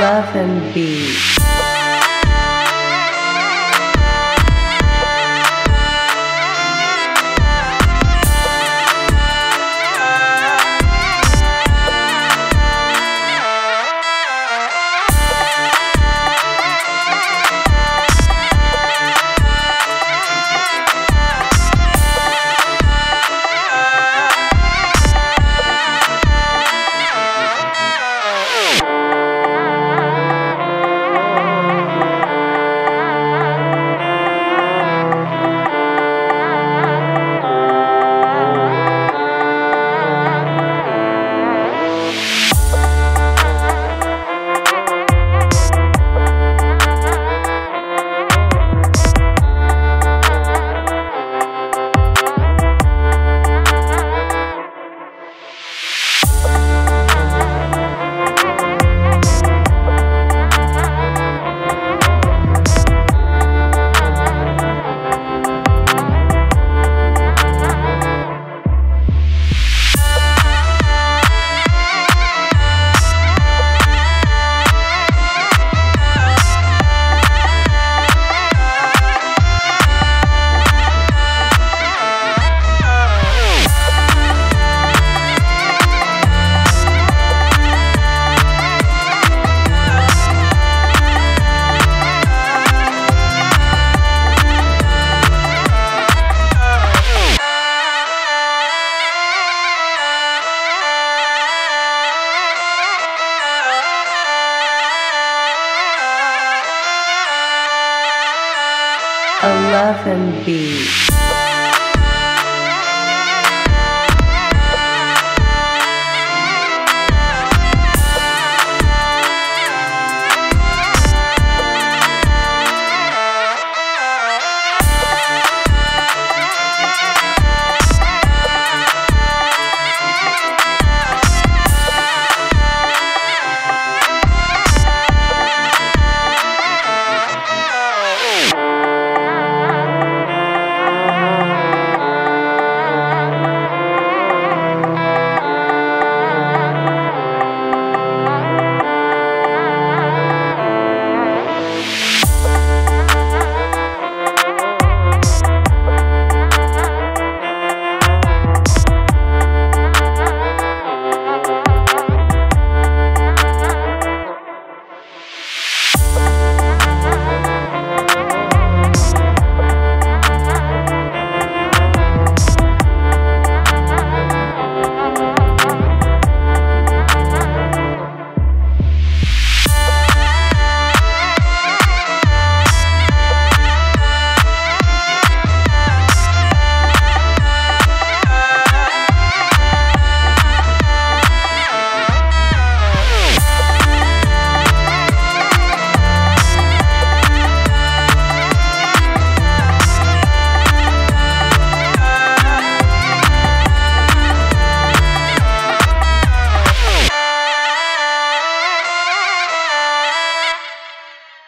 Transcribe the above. Love and Beat. A Love and Beat.